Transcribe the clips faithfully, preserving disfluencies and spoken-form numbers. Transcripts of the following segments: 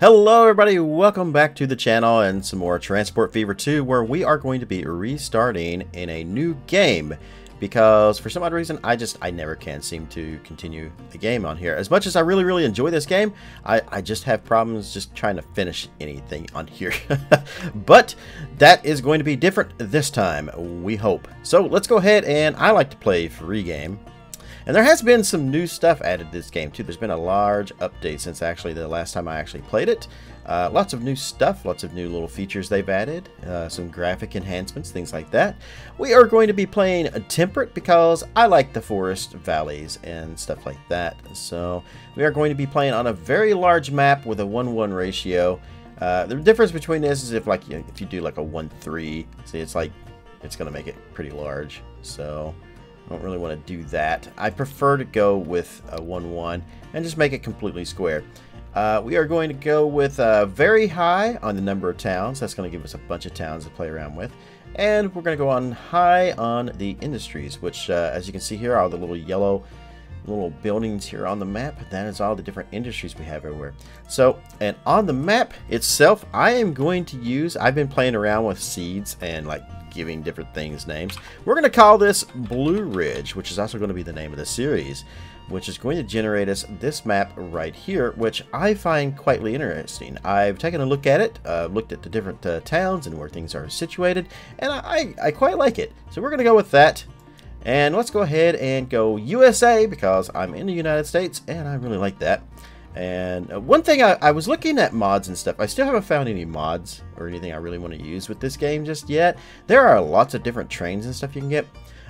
Hello everybody, welcome back to the channel and some more Transport Fever two, where we are going to be restarting in a new game because for some odd reason I just I never can seem to continue the game on here. As much as I really really enjoy this game, I, I just have problems just trying to finish anything on here. But that is going to be different this time, we hope. So let's go ahead, and I like to play free game. And there has been some new stuff added to this game, too. There's been a large update since actually the last time I actually played it. Uh, lots of new stuff, lots of new little features they've added, uh, some graphic enhancements, things like that. We are going to be playing Temperate because I like the forest valleys and stuff like that. So we are going to be playing on a very large map with a one one ratio. Uh, the difference between this is if, like, you know, if you do like a one three, see, it's like it's going to make it pretty large. So I don't really want to do that. I prefer to go with a one one and just make it completely square. Uh, we are going to go with uh, very high on the number of towns. That's going to give us a bunch of towns to play around with. And we're going to go on high on the industries, which uh, as you can see here are the little yellow little buildings here on the map. That is all the different industries we have everywhere. So, and on the map itself, I am going to use, I've been playing around with seeds and like giving different things names. We're going to call this Blue Ridge, which is also going to be the name of the series, which is going to generate us this map right here, which I find quite interesting. I've taken a look at it, uh, looked at the different uh, towns and where things are situated, and I, I, I quite like it. So we're going to go with that, and let's go ahead and go U S A because I'm in the United States, and I really like that. And one thing, I, I was looking at mods and stuff. I still haven't found any mods or anything I really want to use with this game just yet. There are lots of different trains and stuff you can get.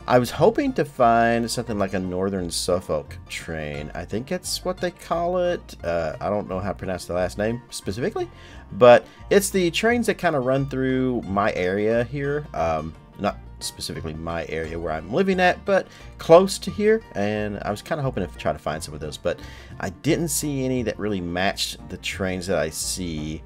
I was hoping to find something like a Northern Suffolk train. I think it's what they call it. Uh, I don't know how to pronounce the last name specifically, but it's the trains that kind of run through my area here. Um, not specifically my area where I'm living at, but close to here, and I was kind of hoping to try to find some of those, but I didn't see any that really matched the trains that I see,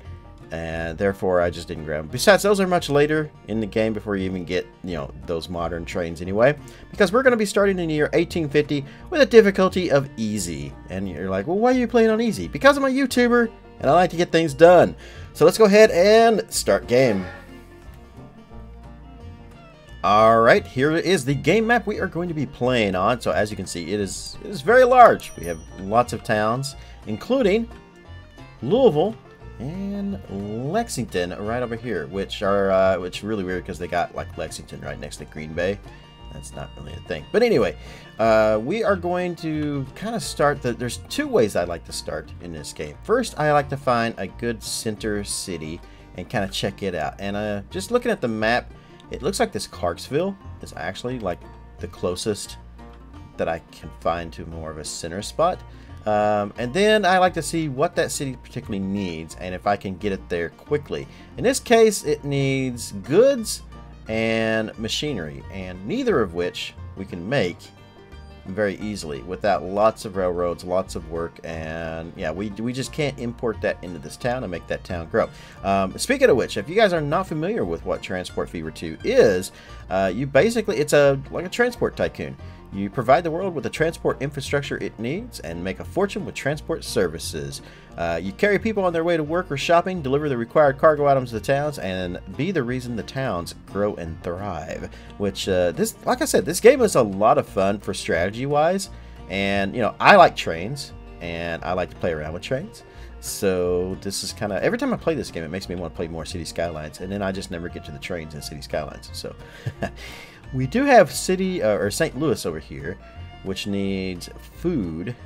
and therefore I just didn't grab them. Besides, those are much later in the game before you even get, you know, those modern trains anyway, because we're going to be starting in the year eighteen fifty with a difficulty of easy. And you're like, well, why are you playing on easy? Because I'm a YouTuber and I like to get things done. So let's go ahead and start game. Alright, here is the game map we are going to be playing on. So as you can see, it is, it is very large. We have lots of towns, including Louisville and Lexington right over here, which are uh, which is really weird because they got like Lexington right next to Green Bay. That's not really a thing. But anyway, uh, we are going to kind of start. The, there's two ways I like to start in this game. First, I like to find a good center city and kind of check it out. And uh, just looking at the map, it looks like this Clarksville is actually like the closest that I can find to more of a center spot. Um, and then I like to see what that city particularly needs and if I can get it there quickly. In this case, it needs goods and machinery, and neither of which we can make very easily without lots of railroads, lots of work, and yeah, we, we just can't import that into this town and make that town grow. Um, speaking of which, if you guys are not familiar with what Transport Fever two is, uh, you basically, it's a like a transport tycoon. You provide the world with the transport infrastructure it needs and make a fortune with transport services. Uh, you carry people on their way to work or shopping, deliver the required cargo items to the towns, and be the reason the towns grow and thrive. Which, uh, this, like I said, this game is a lot of fun for strategy-wise. And, you know, I like trains, and I like to play around with trains. So this is kind of, every time I play this game, it makes me want to play more City Skylines. And then I just never get to the trains in City Skylines. So we do have city uh, or Saint Louis over here, which needs food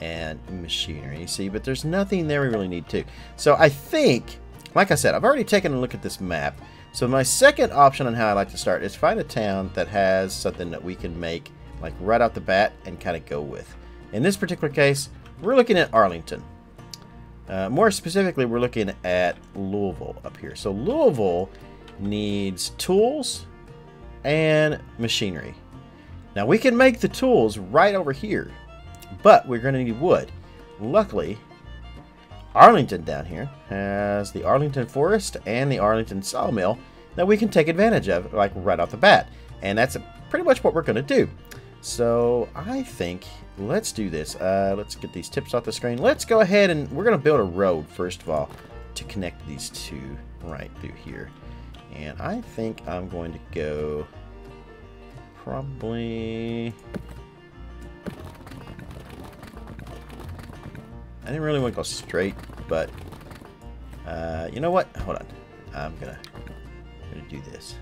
and machinery. See, but there's nothing there we really need to. So I think, like I said, I've already taken a look at this map. So my second option on how I like to start is find a town that has something that we can make like right out the bat and kind of go with. In this particular case, we're looking at Arlington. Uh, more specifically, we're looking at Louisville up here. So Louisville needs tools and machinery. Now we can make the tools right over here, but we're going to need wood. Luckily, Arlington down here has the Arlington Forest and the Arlington Sawmill that we can take advantage of like right off the bat, and that's pretty much what we're going to do. So I think let's do this. Uh, let's get these tips off the screen. Let's go ahead and we're going to build a road, first of all, to connect these two right through here. And I think I'm going to go probably... I didn't really want to go straight, but uh, you know what? Hold on. I'm going to I'm gonna do this.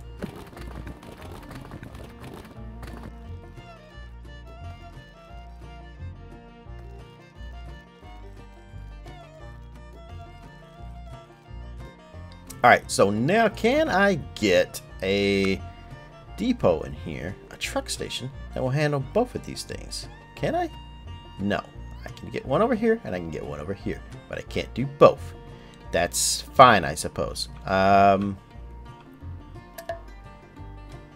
Alright, so now can I get a depot in here, a truck station, that will handle both of these things? Can I? No. I can get one over here and I can get one over here, but I can't do both. That's fine, I suppose. Um,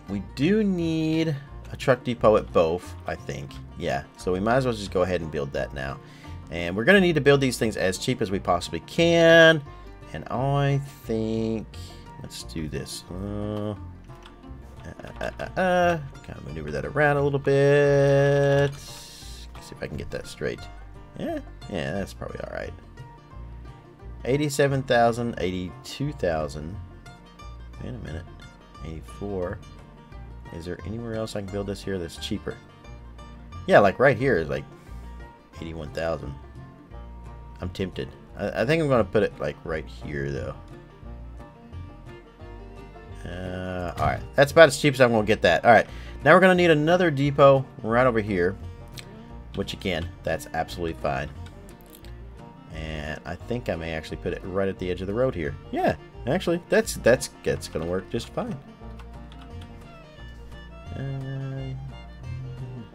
we do need a truck depot at both, I think. Yeah, so we might as well just go ahead and build that now. And we're going to need to build these things as cheap as we possibly can. And I think, let's do this. Uh, uh, uh, uh, uh. Kind of maneuver that around a little bit. See if I can get that straight. Yeah, yeah, that's probably all right. eighty-seven thousand, eighty-two thousand. Wait a minute, eighty-four. Is there anywhere else I can build this here that's cheaper? Yeah, like right here is like eighty-one thousand. I'm tempted. I think I'm going to put it like right here though. Uh, alright, that's about as cheap as I'm going to get that. Alright, now we're going to need another depot right over here. Which again, that's absolutely fine. And I think I may actually put it right at the edge of the road here. Yeah, actually, that's that's, that's going to work just fine. Uh,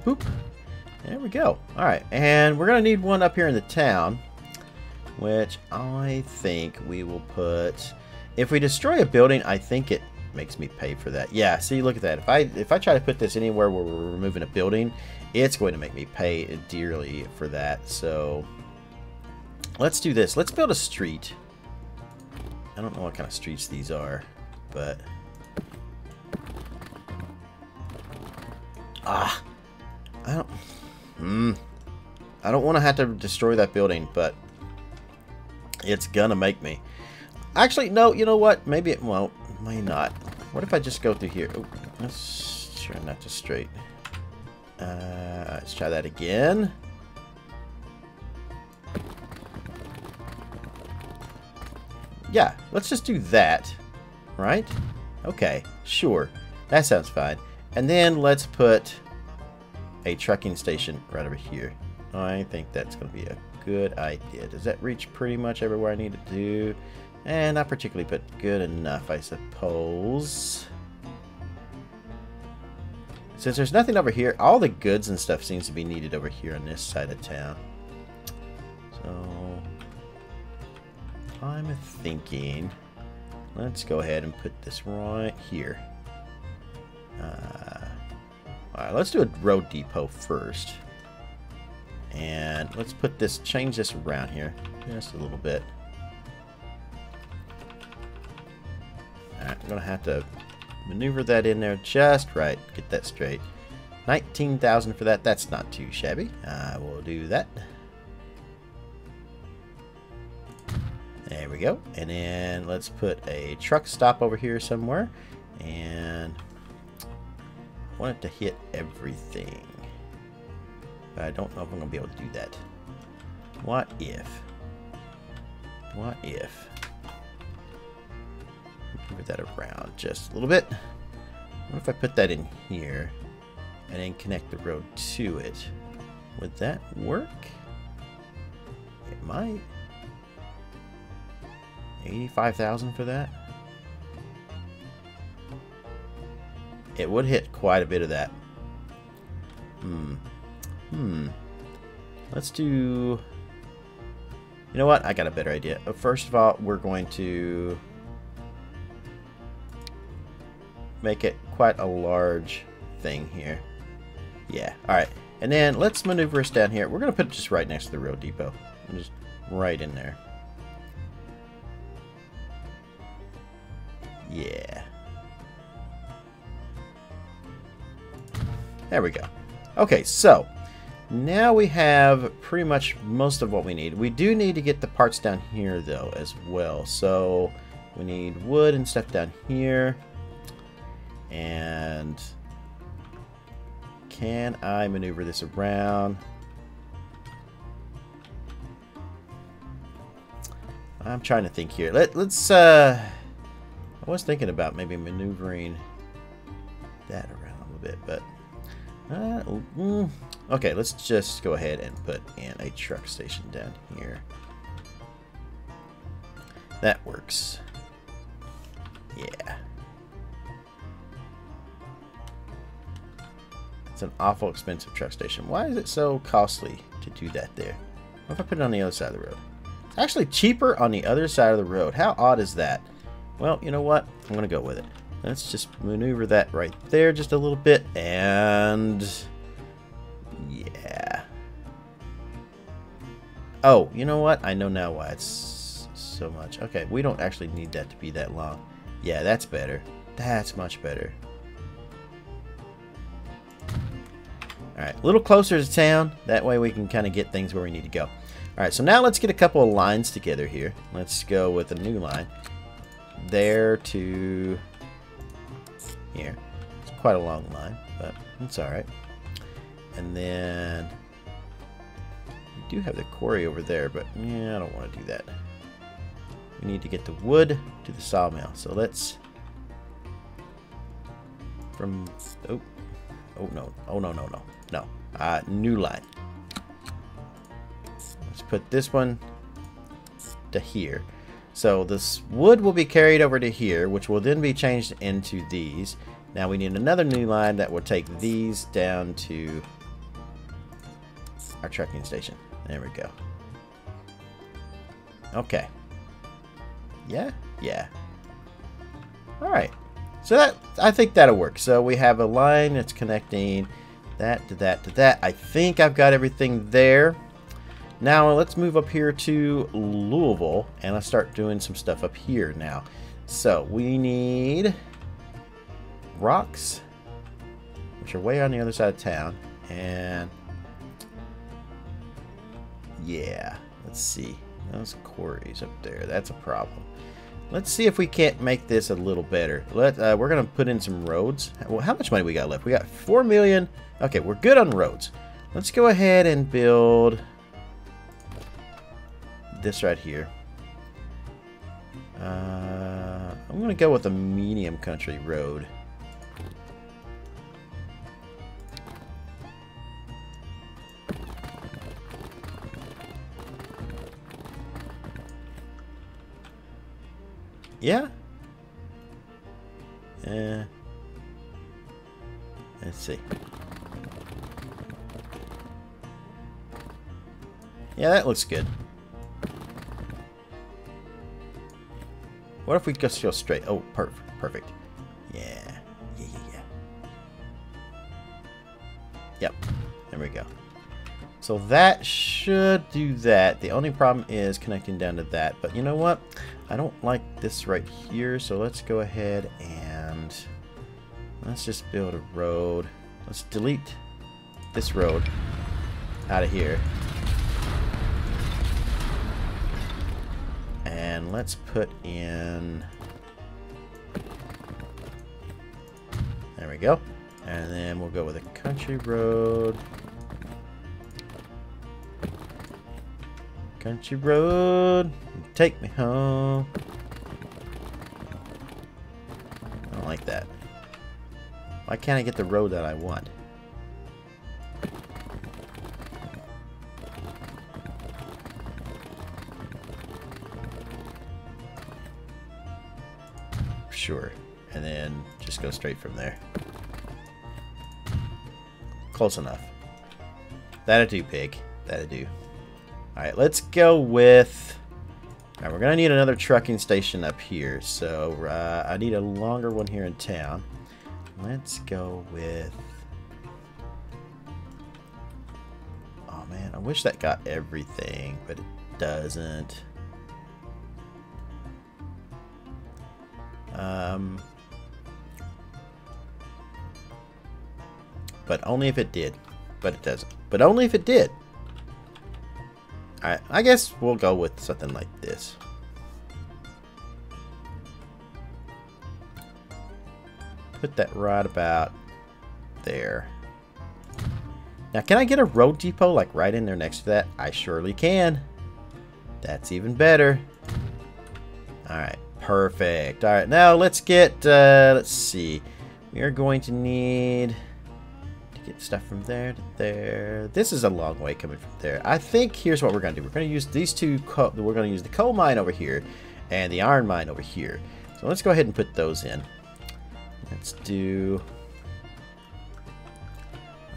boop. There we go. Alright, and we're going to need one up here in the town. Which I think we will put... If we destroy a building, I think it makes me pay for that. Yeah, see, look at that. If I if I try to put this anywhere where we're removing a building, it's going to make me pay dearly for that. So, let's do this. Let's build a street. I don't know what kind of streets these are, but... Ah! I don't... Hmm. I don't want to have to destroy that building, but... It's gonna make me. Actually, no, you know what? Maybe it won't. May not. What if I just go through here? Oh, let's try not to straight. Uh, let's try that again. Yeah, let's just do that. Right? Okay, sure. That sounds fine. And then let's put a trucking station right over here. I think that's gonna be a good idea. Does that reach pretty much everywhere I need it to? And not particularly, but good enough, I suppose. Since there's nothing over here, all the goods and stuff seems to be needed over here on this side of town. So, I'm thinking, let's go ahead and put this right here. Uh, all right, let's do a road depot first. And let's put this, change this around here just a little bit. Alright, I'm gonna have to maneuver that in there just right. Get that straight. nineteen thousand for that. That's not too shabby. I will do that. There we go. And then let's put a truck stop over here somewhere. And I want it to hit everything. But I don't know if I'm going to be able to do that. What if? What if? Move that around just a little bit. What if I put that in here and then connect the road to it? Would that work? It might. eighty-five thousand for that? It would hit quite a bit of that. Hmm. Hmm. Let's do... You know what? I got a better idea. First of all, we're going to make it quite a large thing here. Yeah. Alright. And then let's maneuver us down here. We're going to put it just right next to the road depot. Just right in there. Yeah. There we go. Okay, so now we have pretty much most of what we need. We do need to get the parts down here though as well. So we need wood and stuff down here. And can I maneuver this around? I'm trying to think here. Let, let's, uh, I was thinking about maybe maneuvering that around a little bit, but Uh, mm, okay, let's just go ahead and put in a truck station down here. That works. Yeah. It's an awful expensive truck station. Why is it so costly to do that there? What if I put it on the other side of the road? It's actually cheaper on the other side of the road. How odd is that? Well, you know what? I'm going to go with it. Let's just maneuver that right there just a little bit, and yeah. Oh, you know what? I know now why it's so much. Okay, we don't actually need that to be that long. Yeah, that's better. That's much better. Alright, a little closer to town. That way we can kind of get things where we need to go. Alright, so now let's get a couple of lines together here. Let's go with a new line. There to here. It's quite a long line, but it's alright. And then we do have the quarry over there, but yeah, I don't want to do that. We need to get the wood to the sawmill. So let's from oh oh no. Oh no no no. No. Uh new line. Let's put this one to here. So this wood will be carried over to here, which will then be changed into these. Now we need another new line that will take these down to our trucking station. There we go. Okay. Yeah? Yeah. Alright. So that, I think that'll work. So we have a line that's connecting that to that to that. I think I've got everything there. Now let's move up here to Louisville and let's start doing some stuff up here now. So we need rocks, which are way on the other side of town, and yeah, let's see. Those quarries up there, that's a problem. Let's see if we can't make this a little better. Let uh, we're gonna put in some roads. Well, how much money we got left? We got four million. Okay, we're good on roads. Let's go ahead and build this right here. Uh, I'm gonna go with a medium country road. Yeah. Uh, let's see. Yeah, that looks good. What if we just go straight? Oh, perf perfect. Yeah. Yeah, yeah, yeah. Yep. There we go. So that should do that. The only problem is connecting down to that. But you know what? I don't like this right here. So let's go ahead and let's just build a road. Let's delete this road out of here. And let's put in, there we go, and then we'll go with a country road, country road, take me home. I don't like that. Why can't I get the road that I want? Sure, and then just go straight from there. Close enough. That'll do, pig. That'll do. Alright, let's go with... Alright, we're gonna need another trucking station up here, so uh, I need a longer one here in town. Let's go with... Oh man, I wish that got everything, but it doesn't. Um, but only if it did. but it doesn't. But only if it did. Alright, I guess we'll go with something like this. Put that right about there. Now, can I get a road depot like right in there next to that? I surely can. That's even better. Alright, perfect. Alright, now let's get, uh, let's see. We are going to need to get stuff from there to there. This is a long way coming from there. I think here's what we're going to do. We're going to use these two, co we're going to use the coal mine over here and the iron mine over here. So let's go ahead and put those in. Let's do,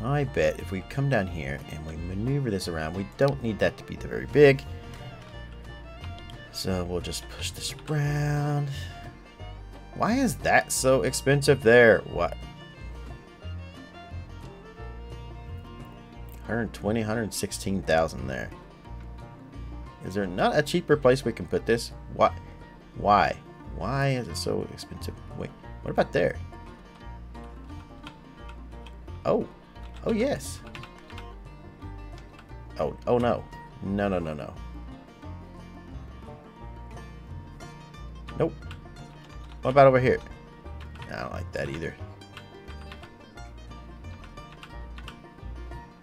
I bet if we come down here and we maneuver this around, we don't need that to be the very big. So we'll just push this around. Why is that so expensive there? What? one hundred twenty, one hundred sixteen thousand there. Is there not a cheaper place we can put this? What? Why? Why is it so expensive? Wait, what about there? Oh, oh yes. Oh, oh no. No, no, no, no. Nope. What about over here? I don't like that either.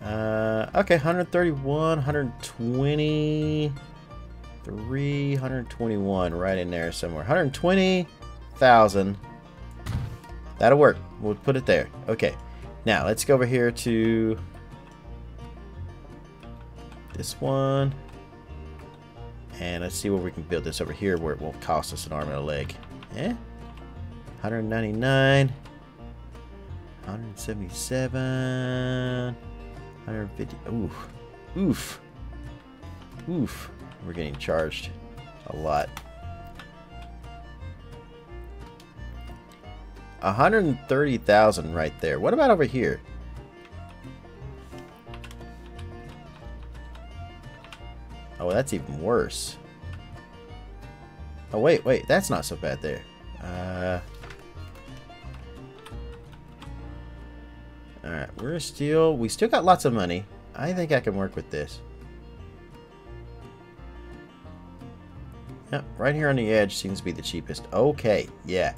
Uh, okay, one hundred thirty-one, one hundred twenty, three hundred twenty-one, right in there somewhere. one hundred twenty thousand. That'll work. We'll put it there. Okay. Now, let's go over here to this one. And let's see where we can build this over here where it won't cost us an arm and a leg. Eh? one hundred ninety-nine. one hundred seventy-seven. one hundred fifty. Oof. Oof. Oof. We're getting charged a lot. one hundred thirty thousand right there. What about over here? Oh, that's even worse. Oh, wait, wait. That's not so bad there. Uh, Alright, we're still... We still got lots of money. I think I can work with this. Yep, right here on the edge seems to be the cheapest. Okay, yeah.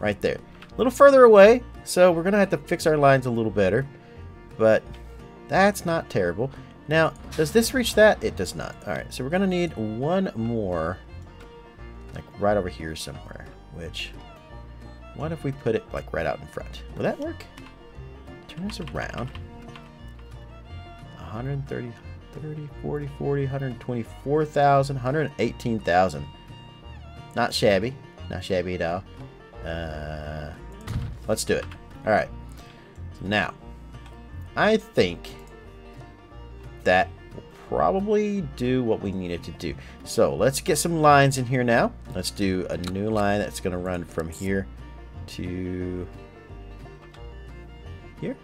Right there. A little further away, so we're going to have to fix our lines a little better. But that's not terrible. Now, does this reach that? It does not. Alright, so we're going to need one more... like right over here somewhere, which what if we put it like right out in front? Will that work? Turn this around. one hundred thirty, thirty, forty, forty, one hundred twenty-four thousand, one hundred eighteen thousand. Not shabby. Not shabby at all. Uh, let's do it. All right. Now, I think that probably do what we needed to do. So let's get some lines in here now. Let's do a new line that's going to run from here to here.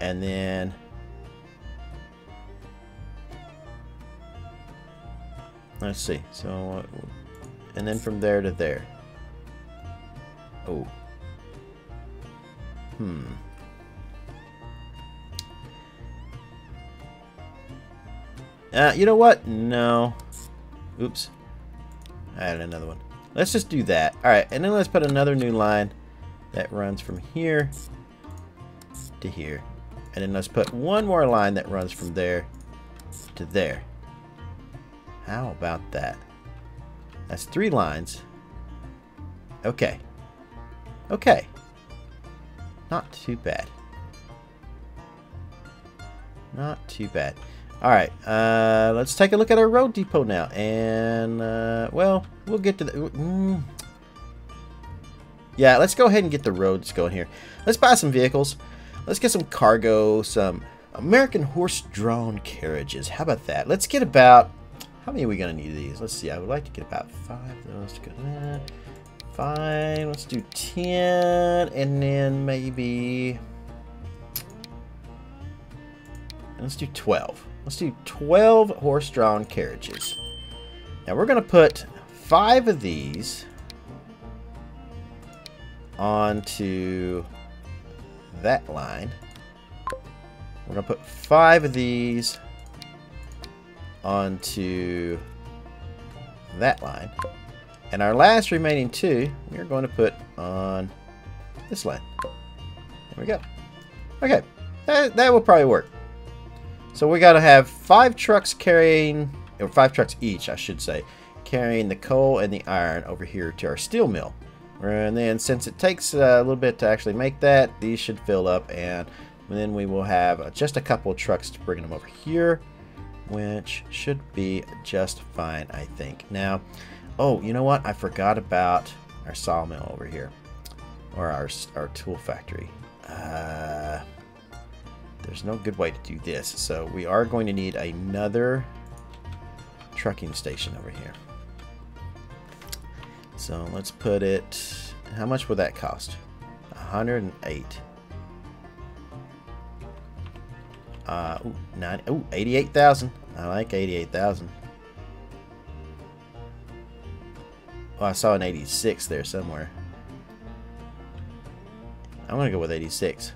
And then let's see. So and then from there to there. Oh. Hmm. Uh, you know what? No. Oops. I had another one. Let's just do that. Alright, and then let's put another new line that runs from here to here. And then let's put one more line that runs from there to there. How about that? That's three lines. Okay. Okay. Not too bad. Not too bad. Alright, uh, let's take a look at our road depot now. And, uh, well, we'll get to the... Mm. Yeah, let's go ahead and get the roads going here. Let's buy some vehicles. Let's get some cargo, some American horse-drawn carriages. How about that? Let's get about... How many are we going to need of these? Let's see. I would like to get about five of those to go there. Fine, let's do ten, and then maybe, let's do twelve. Let's do twelve horse-drawn carriages. Now we're gonna put five of these onto that line. We're gonna put five of these onto that line. And our last remaining two, we're going to put on this line. There we go. Okay, that, that will probably work. So we gotta have five trucks carrying, or five trucks each, I should say, carrying the coal and the iron over here to our steel mill. And then since it takes a little bit to actually make that, these should fill up, and then we will have just a couple of trucks to bring them over here, which should be just fine, I think. Now, oh, you know what? I forgot about our sawmill over here, or our, our tool factory. Uh, there's no good way to do this, so we are going to need another trucking station over here. So let's put it, how much would that cost? one hundred eight. Uh, ooh, nine, ooh, eighty-eight thousand. I like eighty-eight thousand. Oh, I saw an eighty-six there somewhere. I'm gonna go with eighty-six.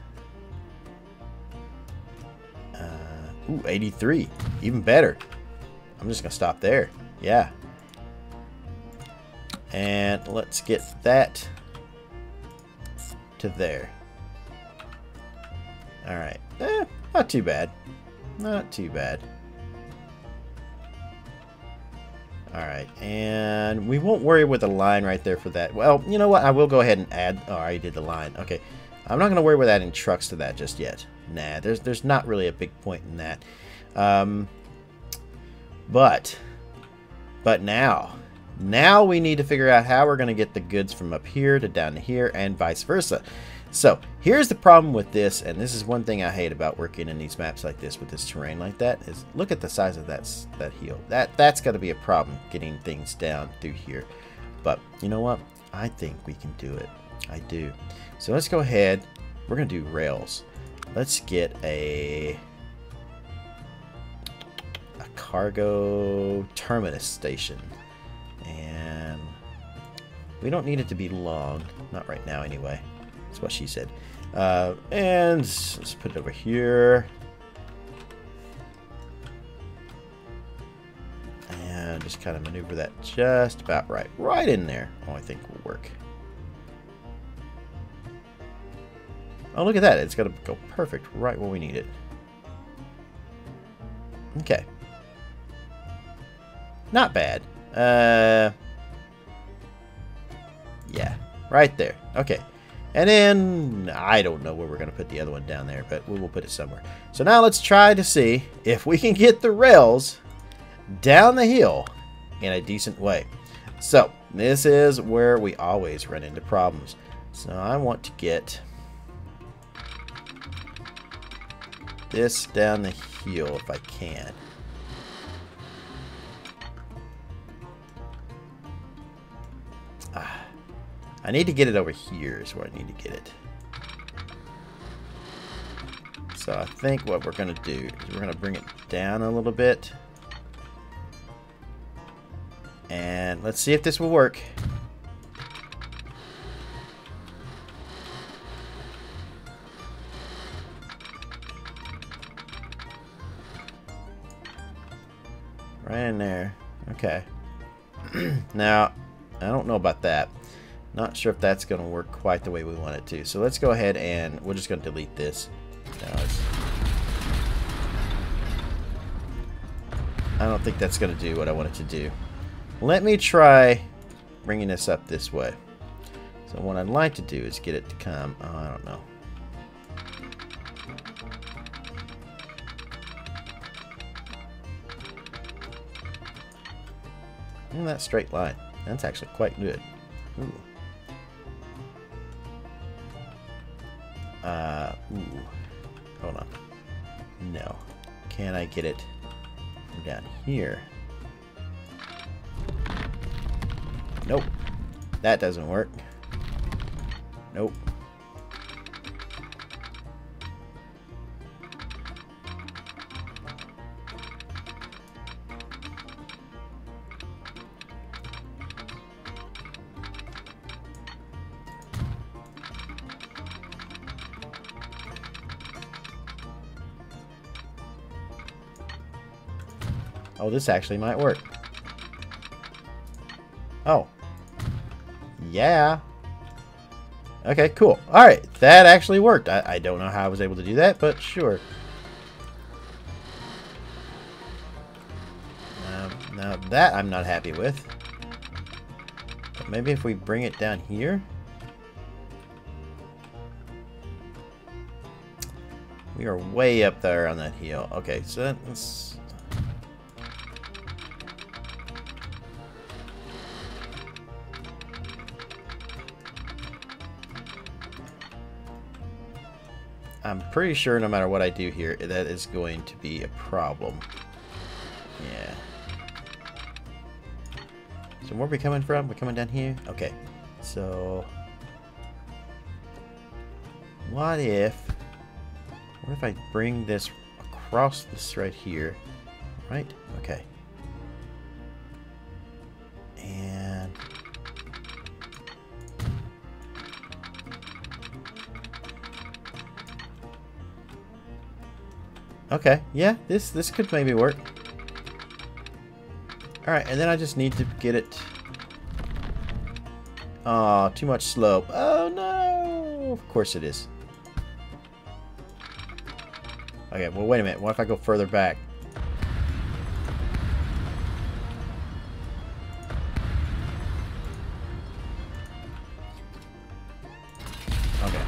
Uh, ooh, eighty-three. Even better. I'm just gonna stop there. Yeah. And let's get that to there. All right, eh, not too bad, not too bad. All right, and we won't worry with the line right there for that. Well, you know what? I will go ahead and add. Oh, I already did the line. Okay, I'm not going to worry with adding trucks to that just yet. Nah, there's there's not really a big point in that. Um, but but now. Now we need to figure out how we're going to get the goods from up here to down to here and vice versa. So here's the problem with this, and this is one thing I hate about working in these maps like this with this terrain like that, is look at the size of that, that hill. That, that's got to be a problem getting things down through here. But you know what? I think we can do it. I do. So let's go ahead. We're going to do rails. Let's get a, a cargo terminus station. And we don't need it to be long, not right now anyway. That's what she said. Uh, and let's put it over here. And just kind of maneuver that just about right, right in there. Oh, I think will work. Oh, look at that. It's got to go perfect right where we need it. Okay. Not bad. Uh, yeah, right there. Okay, and then I don't know where we're gonna put the other one down there, but we will put it somewhere. So now let's try to see if we can get the rails down the hill in a decent way. So this is where we always run into problems. So I want to get this down the hill if I can. I need to get it over here is where I need to get it. So I think what we're going to do is we're going to bring it down a little bit. And let's see if this will work. Right in there. Okay. Now, I don't know about that. Not sure if that's going to work quite the way we want it to. So let's go ahead and we're just going to delete this. No, I don't think that's going to do what I want it to do. Let me try bringing this up this way. So what I'd like to do is get it to come, oh, I don't know. And that straight line. That's actually quite good. Ooh. Uh, ooh. Hold on. No. Can I get it from down here? Nope. That doesn't work. Nope. Oh, this actually might work. Oh. Yeah. Okay, cool. Alright, that actually worked. I, I don't know how I was able to do that, but sure. Now, now that I'm not happy with. But maybe if we bring it down here. We are way up there on that hill. Okay, so let's... I'm pretty sure no matter what I do here, that is going to be a problem. Yeah. So where are we coming from? We're coming down here? Okay. So... What if... What if I bring this across this right here? Right? Okay. And... Okay, yeah, this this could maybe work. Alright, and then I just need to get it... Aw, oh, too much slope. Oh no! Of course it is. Okay, well wait a minute, what if I go further back? Okay.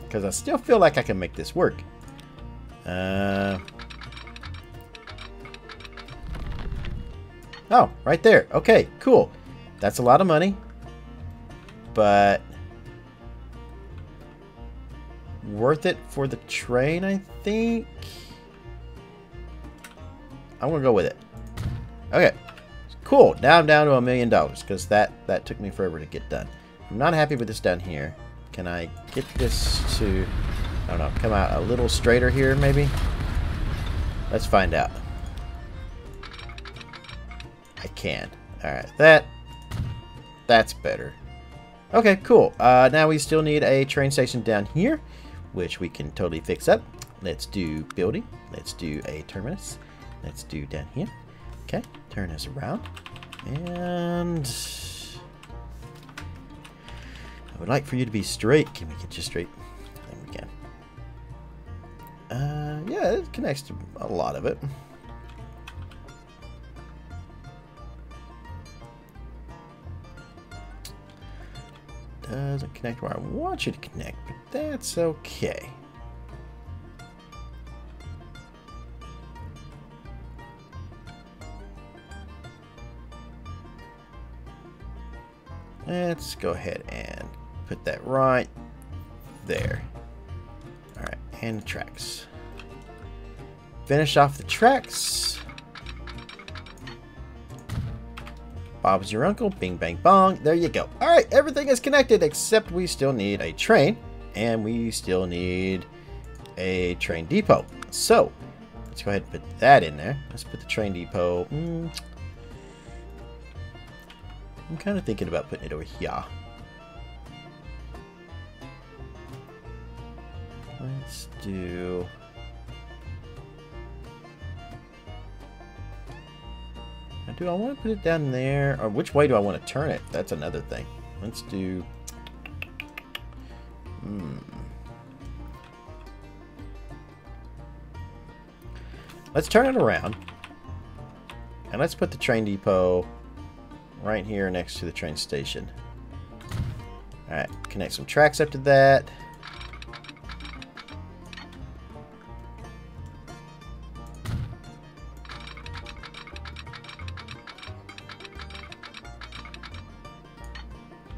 Because I still feel like I can make this work. Uh... Oh, right there. Okay, cool. That's a lot of money. But... worth it for the train, I think. I'm gonna go with it. Okay, cool. Now I'm down to a million dollars because that that took me forever to get done. I'm not happy with this down here. Can I get this to, I don't know, come out a little straighter here maybe? Let's find out. I can. All right, that that's better. Okay, cool. Uh, now we still need a train station down here, which we can totally fix up. Let's do building. Let's do a terminus. Let's do down here. Okay, turn us around. And I would like for you to be straight. Can we get you straight? There we can. Uh, yeah, it connects to a lot of it. Doesn't connect where I want you to connect, but that's okay. Let's go ahead and put that right there. All right, and the tracks. Finish off the tracks. Bob's your uncle, bing bang bong, there you go. All right, everything is connected except we still need a train and we still need a train depot. So let's go ahead and put that in there. Let's put the train depot. Mm. I'm kind of thinking about putting it over here. Let's do... Do I want to put it down there? Or which way do I want to turn it? That's another thing. Let's do... Hmm. Let's turn it around. And let's put the train depot right here next to the train station. Alright, connect some tracks up to that.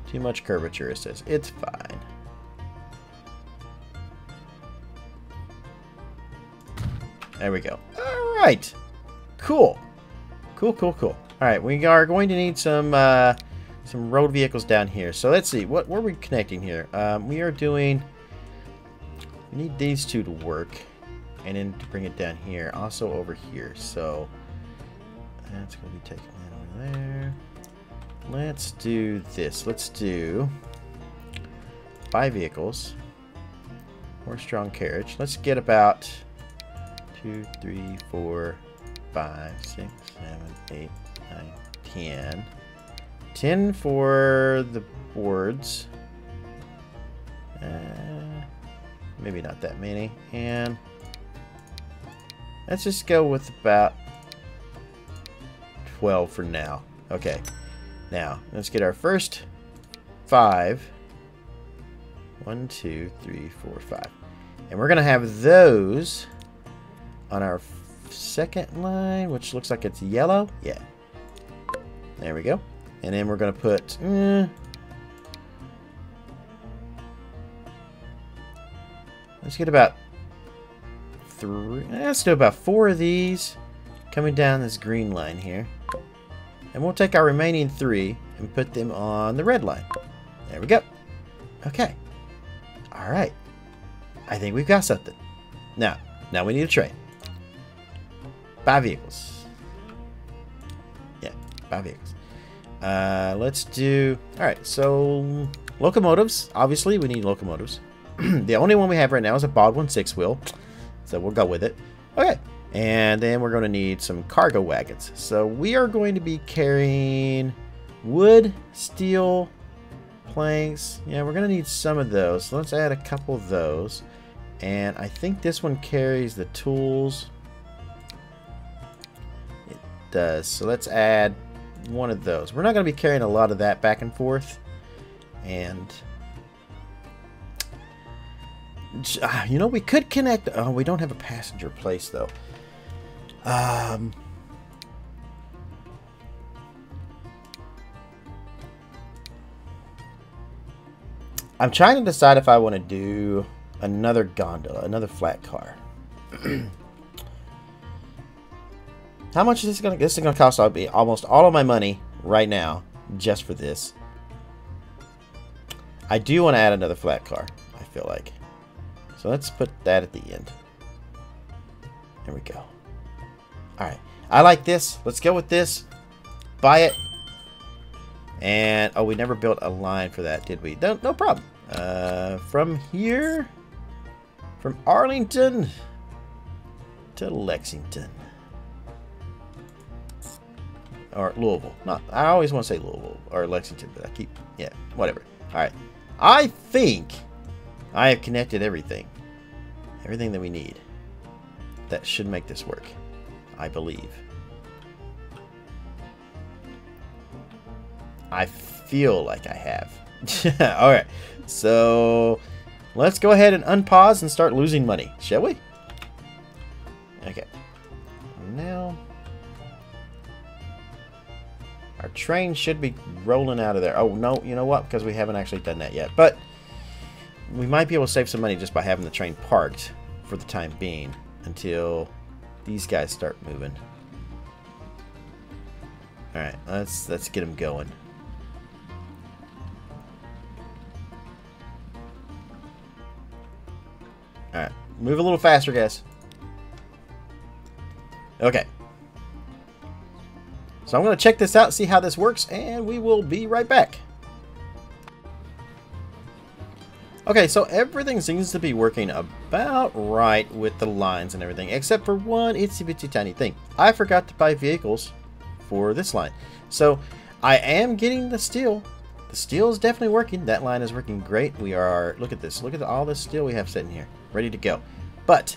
Too much curvature, it says. It's fine. There we go. All right. Cool. Cool, cool, cool. All right, we are going to need some uh, some road vehicles down here. So let's see. What, what are we connecting here? Um, we are doing... We need these two to work. And then to bring it down here. Also over here. So that's going to be taking that over there. Let's do this. Let's do five vehicles. Horse-drawn carriage. Let's get about two, three, four, five, six, seven, eight, nine, ten. ten for the boards. Uh, maybe not that many. And let's just go with about twelve for now. Okay. Now, let's get our first five. One, two, three, four, five. And we're going to have those on our second line, which looks like it's yellow. Yeah. There we go. And then we're going to put... Eh, let's get about three. Let's do about four of these coming down this green line here. And we'll take our remaining three and put them on the red line. There we go. Okay. All right. I think we've got something. Now, now we need a train. Buy vehicles. Yeah, buy vehicles. Uh, let's do... All right, so locomotives. Obviously, we need locomotives. The only one we have right now is a Baldwin six-wheel, so we'll go with it. Okay, and then we're going to need some cargo wagons. So we are going to be carrying wood, steel, planks. Yeah, we're going to need some of those. So let's add a couple of those. And I think this one carries the tools. It does. So let's add one of those. We're not going to be carrying a lot of that back and forth. And... you know, we could connect. Oh, we don't have a passenger place though. Um, I'm trying to decide if I want to do another gondola, another flat car. How much is this going to? This is going to cost almost all of my money right now just for this. I do want to add another flat car. I feel like. So let's put that at the end. There we go. Alright. I like this. Let's go with this. Buy it. And, oh, we never built a line for that, did we? No, no problem. Uh, from here, from Arlington to Lexington. Or Louisville. Not, I always want to say Louisville or Lexington, but I keep, yeah, whatever. Alright. I think I have connected everything. Everything that we need. That should make this work. I believe. I feel like I have. Alright. So, let's go ahead and unpause and start losing money. Shall we? Okay. Now, our train should be rolling out of there. Oh, no. You know what? Because we haven't actually done that yet. But we might be able to save some money just by having the train parked for the time being until these guys start moving. All right, let's let's get them going. All right, move a little faster, guys. Okay. So I'm going to check this out, see how this works, and we will be right back. Okay, so everything seems to be working about right with the lines and everything, except for one itsy bitsy tiny thing. I forgot to buy vehicles for this line. So I am getting the steel. The steel is definitely working. That line is working great. We are, look at this. Look at all this steel we have sitting here, ready to go. But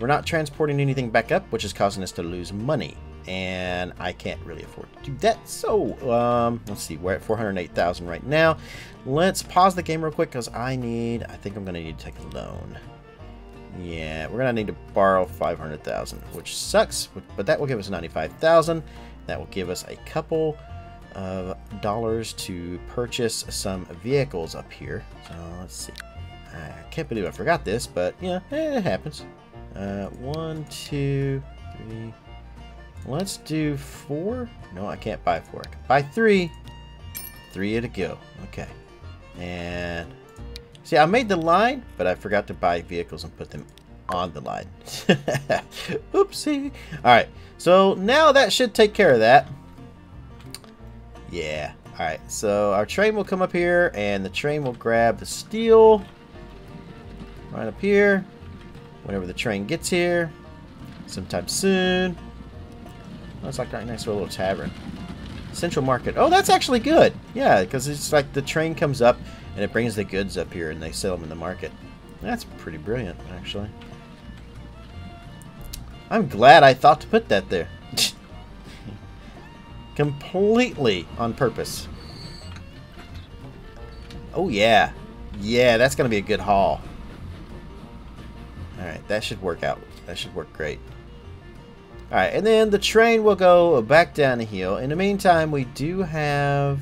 we're not transporting anything back up, which is causing us to lose money. And I can't really afford to do that. So, um, let's see. We're at four hundred eight thousand right now. Let's pause the game real quick because I need... I think I'm going to need to take a loan. Yeah, we're going to need to borrow five hundred thousand, which sucks. But that will give us ninety-five thousand. That will give us a couple of dollars to purchase some vehicles up here. So, let's see. I can't believe I forgot this, but, you know, eh, it happens. Uh, one, two, three... Let's do four. No, I can't buy four. I can buy three. Three to go. Okay. And see, I made the line, but I forgot to buy vehicles and put them on the line. Oopsie. All right. So now that should take care of that. Yeah. All right. So our train will come up here, and the train will grab the steel right up here. Whenever the train gets here. sometime soon. Oh, it's like right next to a little tavern. Central Market. Oh, that's actually good. Yeah, because it's like the train comes up and it brings the goods up here and they sell them in the market. That's pretty brilliant, actually. I'm glad I thought to put that there. Completely on purpose. Oh, yeah. Yeah, that's going to be a good haul. All right, that should work out. That should work great. All right, and then the train will go back down the hill. In the meantime, we do have...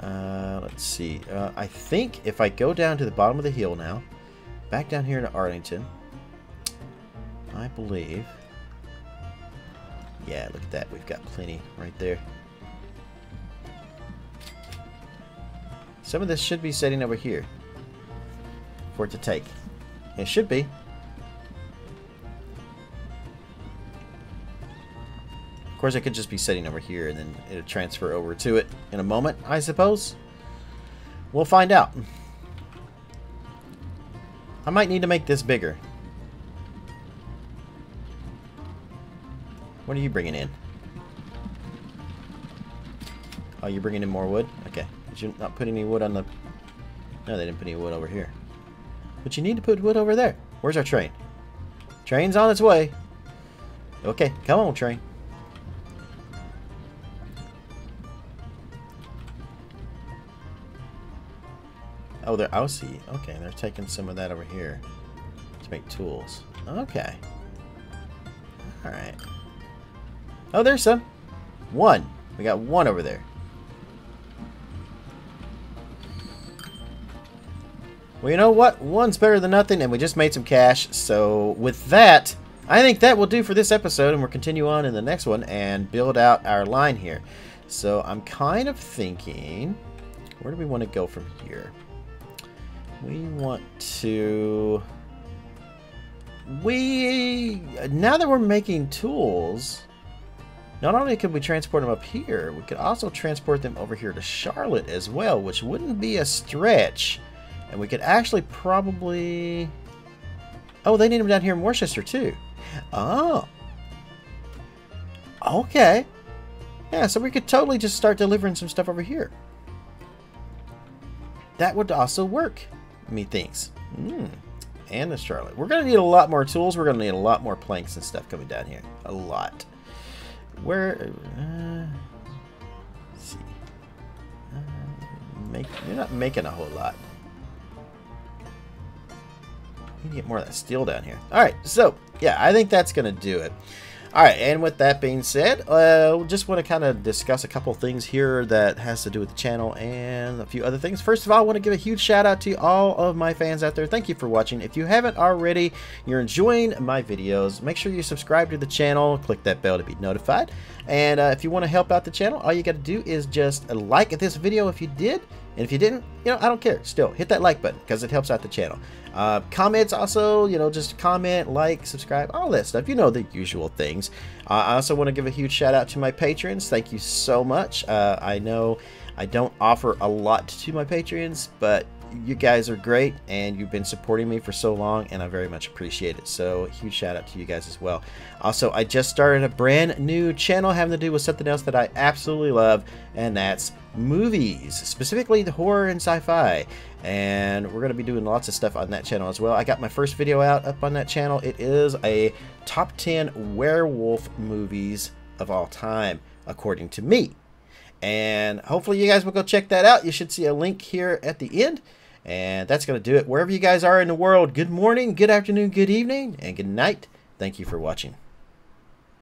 Uh, let's see. Uh, I think if I go down to the bottom of the hill now, back down here in Arlington, I believe... Yeah, look at that. We've got plenty right there. Some of this should be sitting over here for it to take. It should be. Of course, it could just be sitting over here, and then it'll transfer over to it in a moment, I suppose. We'll find out. I might need to make this bigger. What are you bringing in? Oh, you're bringing in more wood? Okay. Did you not put any wood on the... No, they didn't put any wood over here. But you need to put wood over there. Where's our train? Train's on its way. Okay, come on, train. Oh, they're Aussie. Okay, they're taking some of that over here to make tools. Okay. All right. Oh, there's some. One. We got one over there. Well, you know what? One's better than nothing, and we just made some cash. So with that, I think that will do for this episode, and we'll continue on in the next one and build out our line here. So I'm kind of thinking, where do we want to go from here? We want to... We... Now that we're making tools, not only could we transport them up here, we could also transport them over here to Charlotte as well, which wouldn't be a stretch. And we could actually probably... Oh, they need them down here in Worcester, too. Oh. Okay. Yeah, so we could totally just start delivering some stuff over here. That would also work, methinks. Mm. And the Charlotte. We're going to need a lot more tools. We're going to need a lot more planks and stuff coming down here. A lot. Where... Uh, let's see. Uh, make, you're not making a whole lot. We need to get more of that steel down here. All right, so, yeah, I think that's going to do it. All right, and with that being said, uh, we just want to kind of discuss a couple things here that has to do with the channel and a few other things. First of all, I want to give a huge shout out to all of my fans out there. Thank you for watching. If you haven't already, you're enjoying my videos, make sure you subscribe to the channel, click that bell to be notified. And uh, if you want to help out the channel, all you got to do is just like this video if you did. And if you didn't, you know, I don't care. Still, hit that like button because it helps out the channel. Uh, comments also, you know, just comment, like, subscribe, all that stuff. You know, the usual things. Uh, I also want to give a huge shout out to my patrons. Thank you so much. Uh, I know I don't offer a lot to my patrons, but you guys are great and you've been supporting me for so long and I very much appreciate it. So huge shout out to you guys as well. Also, I just started a brand new channel having to do with something else that I absolutely love, and that's movies, specifically the horror and sci-fi, and we're going to be doing lots of stuff on that channel as well. I got my first video out up on that channel. It is a top ten werewolf movies of all time according to me, and hopefully you guys will go check that out. You should see a link here at the end, and that's going to do it. Wherever you guys are in the world, good morning, good afternoon, good evening, and good night. Thank you for watching.